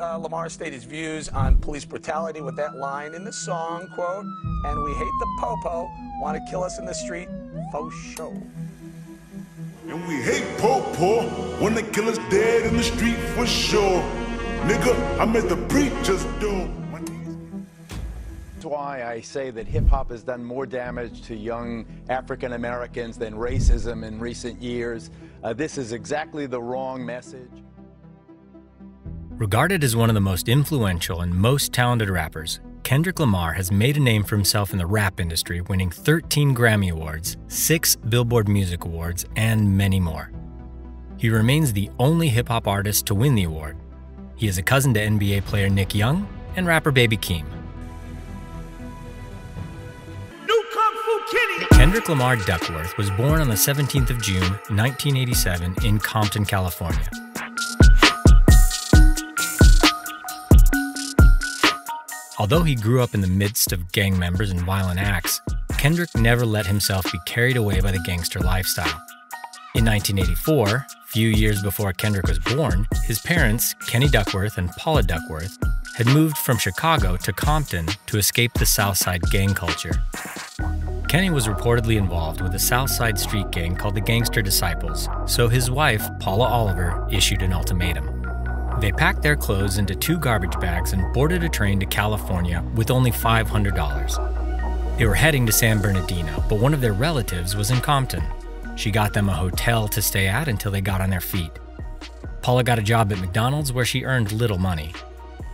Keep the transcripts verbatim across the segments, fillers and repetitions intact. Uh, Lamar stated his views on police brutality with that line in the song, quote, and we hate the popo, want to kill us in the street, faux show. And we hate popo, want to kill us dead in the street for sure. Nigga, I made the preachers do. That's why I say that hip-hop has done more damage to young African Americans than racism in recent years. Uh, this is exactly the wrong message. Regarded as one of the most influential and most talented rappers, Kendrick Lamar has made a name for himself in the rap industry, winning thirteen Grammy Awards, six Billboard Music Awards, and many more. He remains the only hip-hop artist to win the award. He is a cousin to N B A player Nick Young and rapper Baby Keem. Kendrick Lamar Duckworth was born on the seventeenth of June, nineteen eighty-seven in Compton, California. Although he grew up in the midst of gang members and violent acts, Kendrick never let himself be carried away by the gangster lifestyle. In nineteen eighty-four, few years before Kendrick was born, his parents, Kenny Duckworth and Paula Duckworth, had moved from Chicago to Compton to escape the Southside gang culture. Kenny was reportedly involved with a Southside street gang called the Gangster Disciples, so his wife, Paula Oliver, issued an ultimatum. They packed their clothes into two garbage bags and boarded a train to California with only five hundred dollars. They were heading to San Bernardino, but one of their relatives was in Compton. She got them a hotel to stay at until they got on their feet. Paula got a job at McDonald's where she earned little money.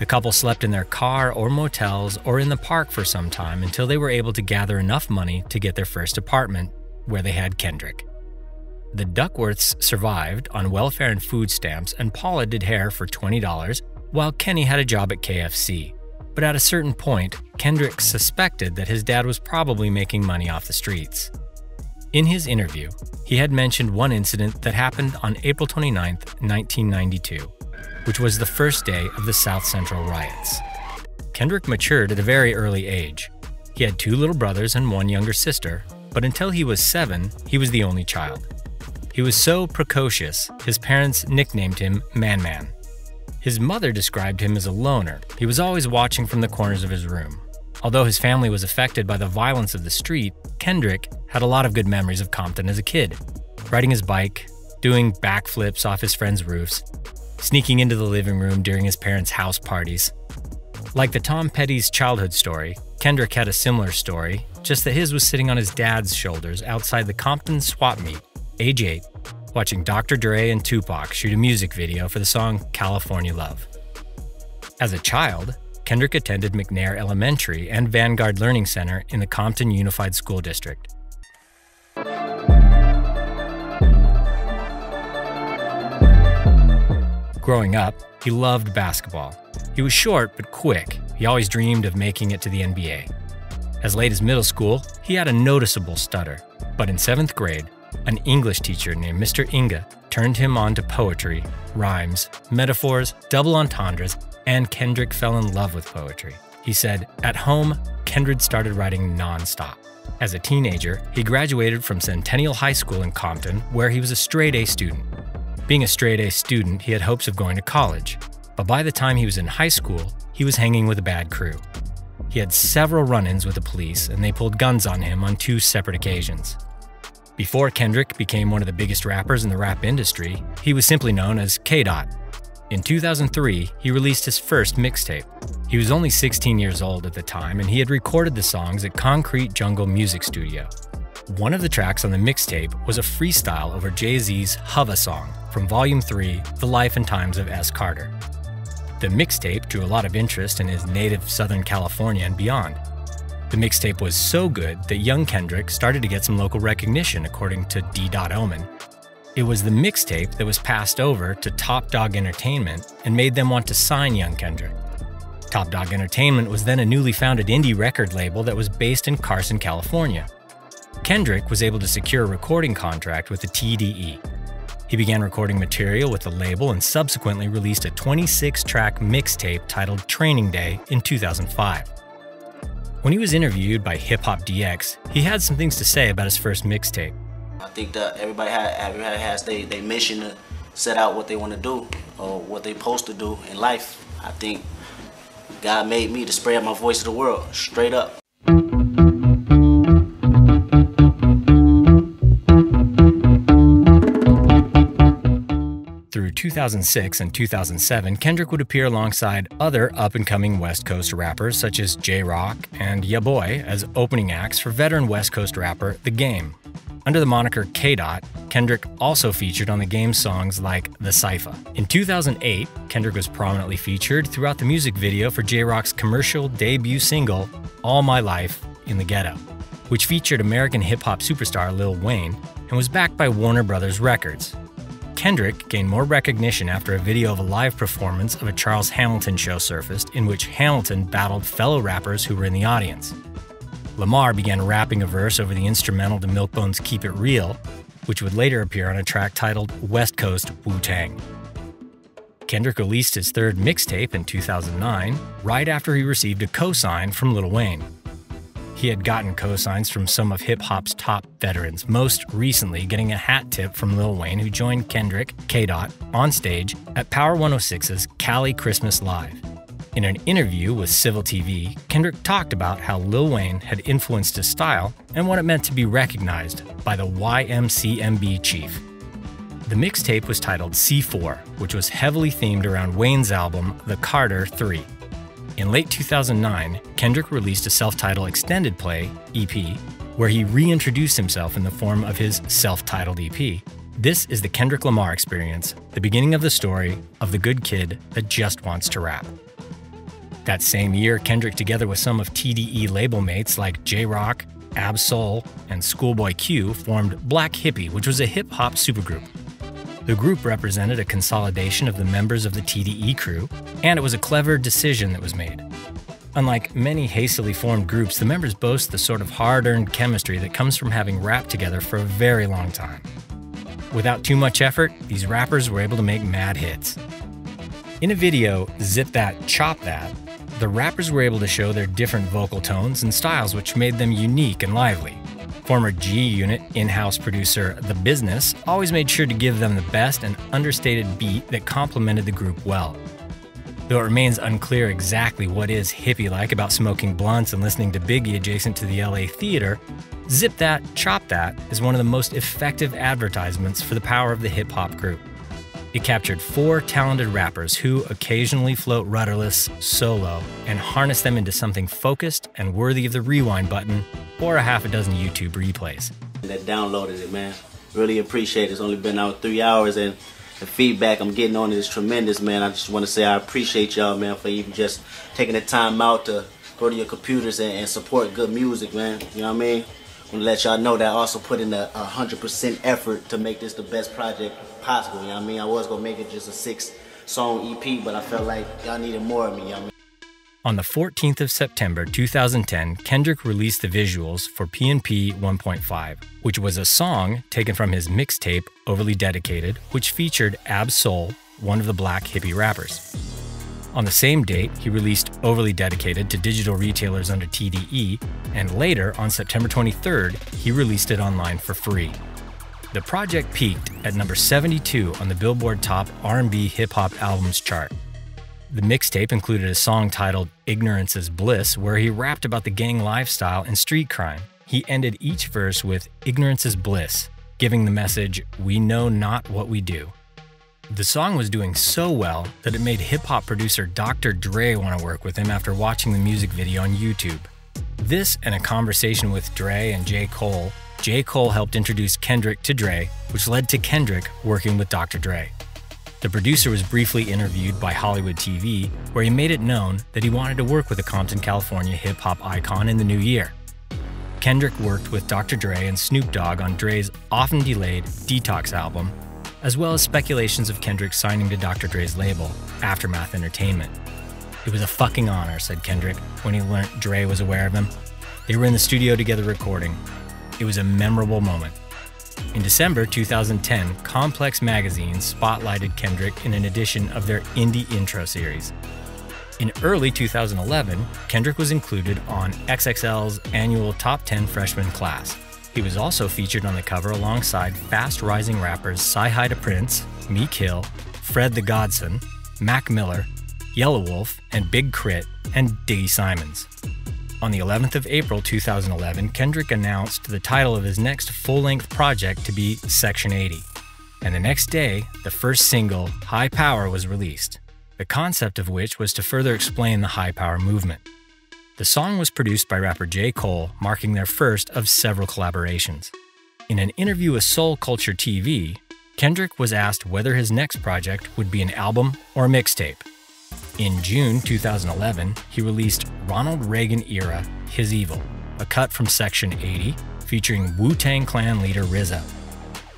The couple slept in their car or motels or in the park for some time until they were able to gather enough money to get their first apartment, where they had Kendrick. The Duckworths survived on welfare and food stamps, and Paula did hair for twenty dollars, while Kenny had a job at K F C. But at a certain point, Kendrick suspected that his dad was probably making money off the streets. In his interview, he had mentioned one incident that happened on April twenty-ninth, nineteen ninety-two. Which was the first day of the South Central riots. Kendrick matured at a very early age. He had two little brothers and one younger sister, but until he was seven, he was the only child. He was so precocious, his parents nicknamed him Man Man. His mother described him as a loner. He was always watching from the corners of his room. Although his family was affected by the violence of the street, Kendrick had a lot of good memories of Compton as a kid, riding his bike, doing backflips off his friends' roofs, sneaking into the living room during his parents' house parties. Like the Tom Petty's childhood story, Kendrick had a similar story, just that his was sitting on his dad's shoulders outside the Compton swap meet, age eight, watching Doctor Dre and Tupac shoot a music video for the song California Love. As a child, Kendrick attended McNair Elementary and Vanguard Learning Center in the Compton Unified School District. Growing up, he loved basketball. He was short but quick. He always dreamed of making it to the N B A. As late as middle school, he had a noticeable stutter. But in seventh grade, an English teacher named Mister Inga turned him on to poetry, rhymes, metaphors, double entendres, and Kendrick fell in love with poetry. He said, at home, Kendrick started writing nonstop. As a teenager, he graduated from Centennial High School in Compton, where he was a straight-A student. Being a straight-A student, he had hopes of going to college, but by the time he was in high school, he was hanging with a bad crew. He had several run-ins with the police, and they pulled guns on him on two separate occasions. Before Kendrick became one of the biggest rappers in the rap industry, he was simply known as K-Dot. In two thousand three, he released his first mixtape. He was only sixteen years old at the time, and he had recorded the songs at Concrete Jungle Music Studio. One of the tracks on the mixtape was a freestyle over Jay-Z's Hova song from Volume three, The Life and Times of S. Carter. The mixtape drew a lot of interest in his native Southern California and beyond. The mixtape was so good that young Kendrick started to get some local recognition, according to D Omen. It was the mixtape that was passed over to Top Dawg Entertainment and made them want to sign young Kendrick. Top Dawg Entertainment was then a newly founded indie record label that was based in Carson, California. Kendrick was able to secure a recording contract with the T D E. He began recording material with the label and subsequently released a twenty-six track mixtape titled Training Day in two thousand five. When he was interviewed by Hip Hop D X, he had some things to say about his first mixtape. I think that everybody had, everybody has they, they mission to, set out what they want to do or what they supposed to do in life. I think God made me to spread my voice to the world, straight up. Through two thousand six and two thousand seven, Kendrick would appear alongside other up-and-coming West Coast rappers such as J-Rock and Ya Boy as opening acts for veteran West Coast rapper The Game. Under the moniker K-Dot, Kendrick also featured on The Game's songs like The Cypher. In two thousand eight, Kendrick was prominently featured throughout the music video for J-Rock's commercial debut single, All My Life in the Ghetto, which featured American hip-hop superstar Lil Wayne and was backed by Warner Brothers Records. Kendrick gained more recognition after a video of a live performance of a Charles Hamilton show surfaced, in which Hamilton battled fellow rappers who were in the audience. Lamar began rapping a verse over the instrumental to Milkbone's Keep It Real, which would later appear on a track titled West Coast Wu-Tang. Kendrick released his third mixtape in two thousand nine, right after he received a co-sign from Lil Wayne. He had gotten cosigns from some of hip-hop's top veterans, most recently getting a hat tip from Lil Wayne, who joined Kendrick, K-Dot, on stage at Power one oh six's Cali Christmas Live. In an interview with Civil T V, Kendrick talked about how Lil Wayne had influenced his style and what it meant to be recognized by the Y M C M B chief. The mixtape was titled C four, which was heavily themed around Wayne's album, The Carter three. In late two thousand nine, Kendrick released a self-titled extended play, E P, where he reintroduced himself in the form of his self-titled E P. This is the Kendrick Lamar Experience, the beginning of the story of the good kid that just wants to rap. That same year, Kendrick, together with some of T D E label mates like J-Rock, Ab-Soul, and Schoolboy Q, formed Black Hippy, which was a hip-hop supergroup. The group represented a consolidation of the members of the T D E crew, and it was a clever decision that was made. Unlike many hastily formed groups, the members boast the sort of hard-earned chemistry that comes from having rapped together for a very long time. Without too much effort, these rappers were able to make mad hits. In a video, Zip That, Chop That, the rappers were able to show their different vocal tones and styles, which made them unique and lively. Former G-Unit in-house producer The Business always made sure to give them the best and understated beat that complemented the group well. Though it remains unclear exactly what is hippie-like about smoking blunts and listening to Biggie adjacent to the L A theater, Zip That, Chop That is one of the most effective advertisements for the power of the hip-hop group. It captured four talented rappers who occasionally float rudderless solo and harness them into something focused and worthy of the rewind button or a half a dozen YouTube replays. That downloaded it, man. Really appreciate it. It's only been out three hours, and the feedback I'm getting on it is tremendous, man. I just want to say I appreciate y'all, man, for even just taking the time out to go to your computers and, and support good music, man. You know what I mean? I want to let y'all know that I also put in a one hundred percent effort to make this the best project possible, you know what I mean? I was going to make it just a six-song E P, but I felt like y'all needed more of me, you know what I mean? On the fourteenth of September two thousand ten, Kendrick released the visuals for P and P one point five, which was a song taken from his mixtape Overly Dedicated, which featured Ab-Soul, one of the Black Hippie rappers. On the same date, he released Overly Dedicated to digital retailers under T D E, and later, on September twenty-third, he released it online for free. The project peaked at number seventy-two on the Billboard Top R and B Hip Hop Albums chart. The mixtape included a song titled Ignorance is Bliss, where he rapped about the gang lifestyle and street crime. He ended each verse with Ignorance is Bliss, giving the message, we know not what we do. The song was doing so well that it made hip-hop producer Doctor Dre want to work with him after watching the music video on YouTube. This and a conversation with Dre and J. Cole. J. Cole helped introduce Kendrick to Dre, which led to Kendrick working with Doctor Dre. The producer was briefly interviewed by Hollywood T V, where he made it known that he wanted to work with a Compton, California hip-hop icon in the new year. Kendrick worked with Doctor Dre and Snoop Dogg on Dre's often-delayed Detox album, as well as speculations of Kendrick signing to Doctor Dre's label, Aftermath Entertainment. It was a fucking honor, said Kendrick, when he learned Dre was aware of him. They were in the studio together recording. It was a memorable moment. In December two thousand ten, Complex magazine spotlighted Kendrick in an edition of their Indie Intro series. In early two thousand eleven, Kendrick was included on X X L's annual Top ten Freshman Class. He was also featured on the cover alongside fast-rising rappers Sci-Hi to Prince, Meek Mill, Fred the Godson, Mac Miller, Yellow Wolf, and Big Crit, and Diggy Simons. On the eleventh of April two thousand eleven, Kendrick announced the title of his next full-length project to be Section eighty. And the next day, the first single, High Power, was released, the concept of which was to further explain the High Power movement. The song was produced by rapper J. Cole, marking their first of several collaborations. In an interview with Soul Culture T V, Kendrick was asked whether his next project would be an album or a mixtape. In June two thousand eleven, he released Ronald Reagan-era His Evil, a cut from Section eighty featuring Wu-Tang Clan leader R Z A.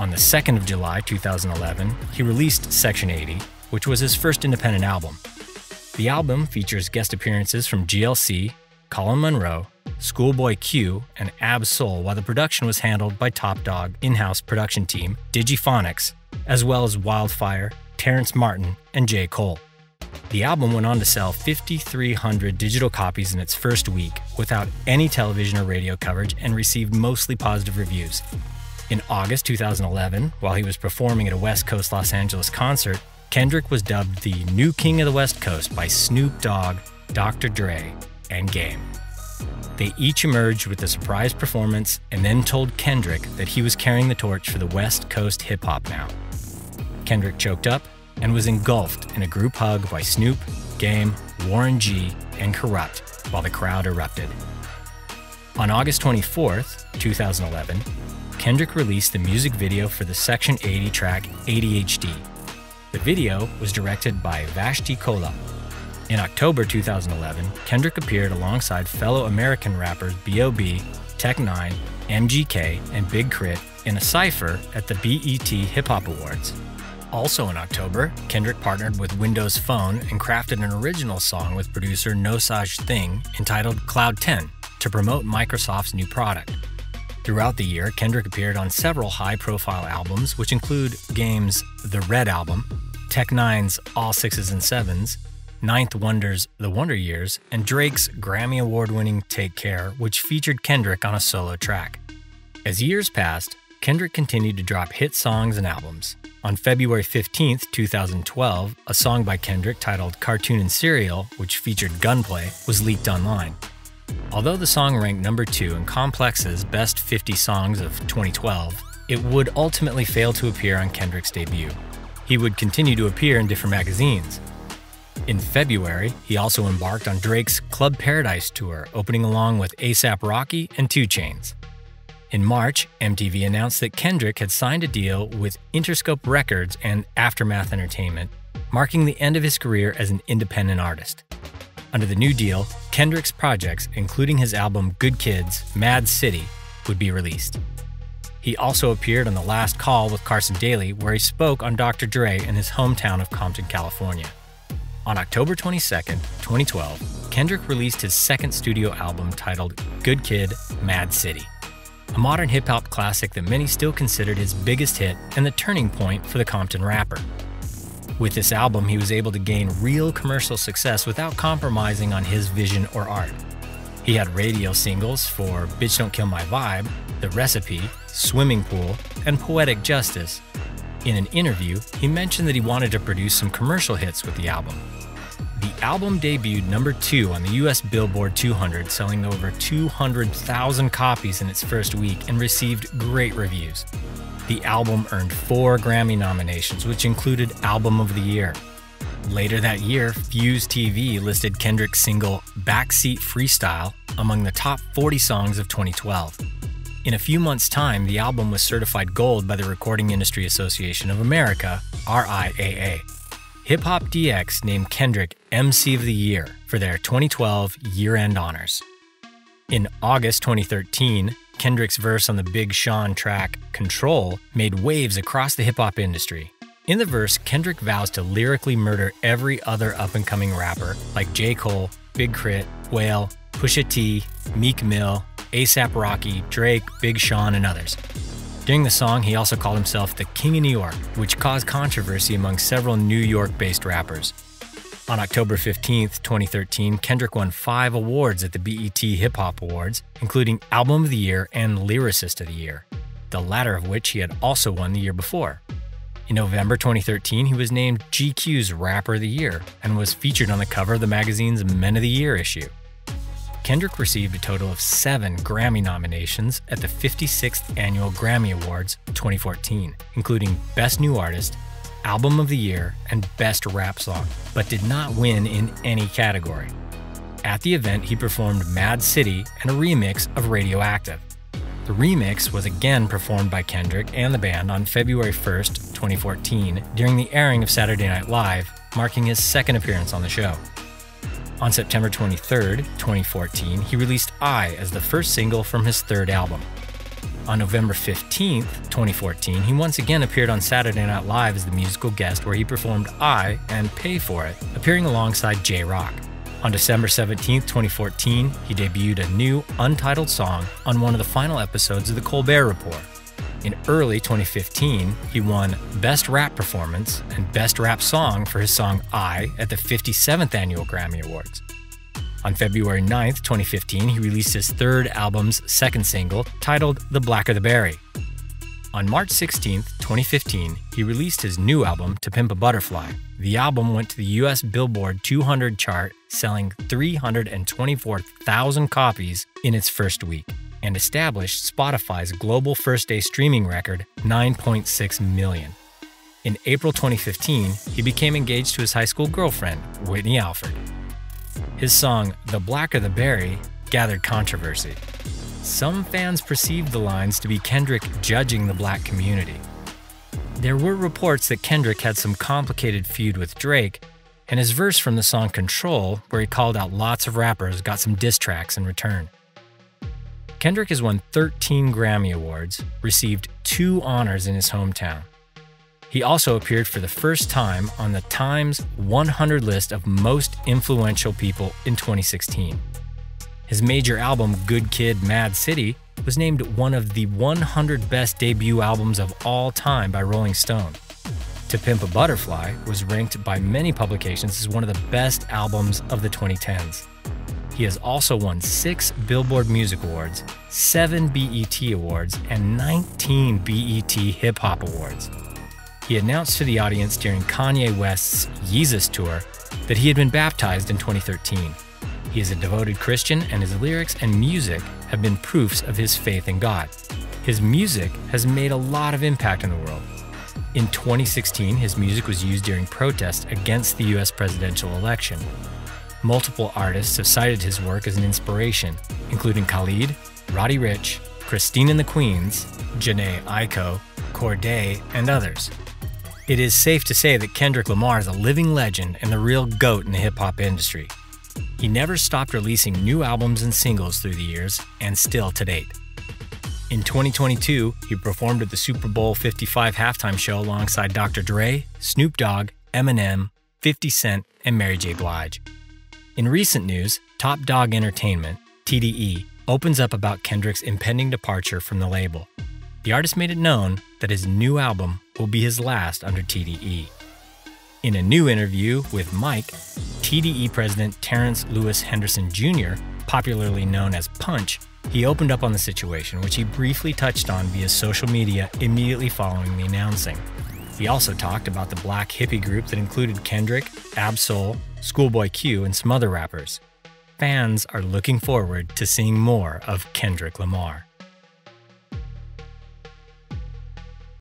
On the second of July two thousand eleven, he released Section eighty, which was his first independent album. The album features guest appearances from G L C, Colin Monroe, Schoolboy Q, and Ab-Soul, while the production was handled by Top Dawg in-house production team Digiphonics, as well as Wildfire, Terrence Martin, and J. Cole. The album went on to sell five thousand three hundred digital copies in its first week without any television or radio coverage and received mostly positive reviews. In August two thousand eleven, while he was performing at a West Coast Los Angeles concert, Kendrick was dubbed the New King of the West Coast by Snoop Dogg, Doctor Dre, and Game. They each emerged with a surprise performance and then told Kendrick that he was carrying the torch for the West Coast hip-hop now. Kendrick choked up and was engulfed in a group hug by Snoop, Game, Warren G, and Corrupt, while the crowd erupted. On August twenty-fourth two thousand eleven, Kendrick released the music video for the Section eighty track A D H D. The video was directed by Vashti Kola. In October two thousand eleven, Kendrick appeared alongside fellow American rappers B O B, Tech Nine, M G K, and Big Crit in a cypher at the B E T Hip Hop Awards. Also in October, Kendrick partnered with Windows Phone and crafted an original song with producer Nosaj Thing entitled Cloud ten to promote Microsoft's new product. Throughout the year, Kendrick appeared on several high-profile albums, which include Game's The Red Album, Tech Nine's All Sixes and Sevens, Ninth Wonder's The Wonder Years, and Drake's Grammy Award-winning Take Care, which featured Kendrick on a solo track. As years passed, Kendrick continued to drop hit songs and albums. On February fifteenth two thousand twelve, a song by Kendrick titled Cartoon and Cereal, which featured Gunplay, was leaked online. Although the song ranked number two in Complex's Best fifty Songs of twenty twelve, it would ultimately fail to appear on Kendrick's debut. He would continue to appear in different magazines. In February, he also embarked on Drake's Club Paradise tour, opening along with A$AP Rocky and two Chainz. In March, M T V announced that Kendrick had signed a deal with Interscope Records and Aftermath Entertainment, marking the end of his career as an independent artist. Under the new deal, Kendrick's projects, including his album Good Kids, Mad City, would be released. He also appeared on The Last Call with Carson Daly, where he spoke on Doctor Dre in his hometown of Compton, California. On October twenty-second twenty twelve, Kendrick released his second studio album titled Good Kid, Mad City, a modern hip-hop classic that many still considered his biggest hit and the turning point for the Compton rapper. With this album, he was able to gain real commercial success without compromising on his vision or art. He had radio singles for Bitch Don't Kill My Vibe, The Recipe, Swimming Pool, and Poetic Justice. In an interview, he mentioned that he wanted to produce some commercial hits with the album. The album debuted number two on the U S Billboard two hundred, selling over two hundred thousand copies in its first week and received great reviews. The album earned four Grammy nominations, which included Album of the Year. Later that year, Fuse T V listed Kendrick's single Backseat Freestyle among the top forty songs of twenty twelve. In a few months' time, the album was certified gold by the Recording Industry Association of America, R I A A. Hip Hop D X named Kendrick M C of the Year for their twenty twelve year-end honors. In August twenty thirteen, Kendrick's verse on the Big Sean track, Control, made waves across the hip-hop industry. In the verse, Kendrick vows to lyrically murder every other up-and-coming rapper like J. Cole, Big Crit, Whale, Pusha T, Meek Mill, A$AP Rocky, Drake, Big Sean, and others. During the song, he also called himself the King of New York, which caused controversy among several New York-based rappers. On October fifteenth, twenty thirteen, Kendrick won five awards at the B E T Hip Hop Awards, including Album of the Year and Lyricist of the Year, the latter of which he had also won the year before. In November twenty thirteen, he was named G Q's Rapper of the Year and was featured on the cover of the magazine's Men of the Year issue. Kendrick received a total of seven Grammy nominations at the fifty-sixth Annual Grammy Awards twenty fourteen, including Best New Artist, Album of the Year, and Best Rap Song, but did not win in any category. At the event, he performed Mad City and a remix of Radioactive. The remix was again performed by Kendrick and the band on February first, twenty fourteen, during the airing of Saturday Night Live, marking his second appearance on the show. On September twenty-third, twenty fourteen, he released I as the first single from his third album. On November fifteenth, twenty fourteen, he once again appeared on Saturday Night Live as the musical guest, where he performed I and Pay For It, appearing alongside J-Rock. On December seventeenth, twenty fourteen, he debuted a new, untitled song on one of the final episodes of The Colbert Report. In early twenty fifteen, he won Best Rap Performance and Best Rap Song for his song I at the fifty-seventh Annual Grammy Awards. On February ninth, twenty fifteen, he released his third album's second single, titled The Blacker the Berry. On March sixteenth, twenty fifteen, he released his new album, To Pimp a Butterfly. The album went to the U S Billboard two hundred chart, selling three hundred twenty-four thousand copies in its first week, and established Spotify's global first-day streaming record, nine point six million. In April twenty fifteen, he became engaged to his high school girlfriend, Whitney Alford. His song, The Blacker the Berry, gathered controversy. Some fans perceived the lines to be Kendrick judging the black community. There were reports that Kendrick had some complicated feud with Drake, and his verse from the song Control, where he called out lots of rappers, got some diss tracks in return. Kendrick has won thirteen Grammy Awards, received two honors in his hometown. He also appeared for the first time on the Times one hundred list of most influential people in twenty sixteen. His major album, Good Kid, Mad City, was named one of the one hundred best debut albums of all time by Rolling Stone. To Pimp a Butterfly was ranked by many publications as one of the best albums of the twenty tens. He has also won six Billboard Music Awards, seven B E T Awards, and nineteen B E T Hip Hop Awards. He announced to the audience during Kanye West's Yeezus tour that he had been baptized in twenty thirteen. He is a devoted Christian, and his lyrics and music have been proofs of his faith in God. His music has made a lot of impact in the world. In twenty sixteen, his music was used during protests against the U S presidential election. Multiple artists have cited his work as an inspiration, including Khalid, Roddy Ricch, Christine and the Queens, Jhené Aiko, Cordae, and others. It is safe to say that Kendrick Lamar is a living legend and the real GOAT in the hip-hop industry. He never stopped releasing new albums and singles through the years, and still to date. In twenty twenty-two, he performed at the Super Bowl fifty-five halftime show alongside Doctor Dre, Snoop Dogg, Eminem, fifty Cent, and Mary J. Blige. In recent news, Top Dawg Entertainment, T D E, opens up about Kendrick's impending departure from the label. The artist made it known that his new album will be his last under T D E. In a new interview with Mike, T D E president Terrence Lewis Henderson Junior, popularly known as Punch, he opened up on the situation, which he briefly touched on via social media immediately following the announcing. He also talked about the Black Hippie group that included Kendrick, Ab-Soul, Schoolboy Q, and some other rappers. Fans are looking forward to seeing more of Kendrick Lamar.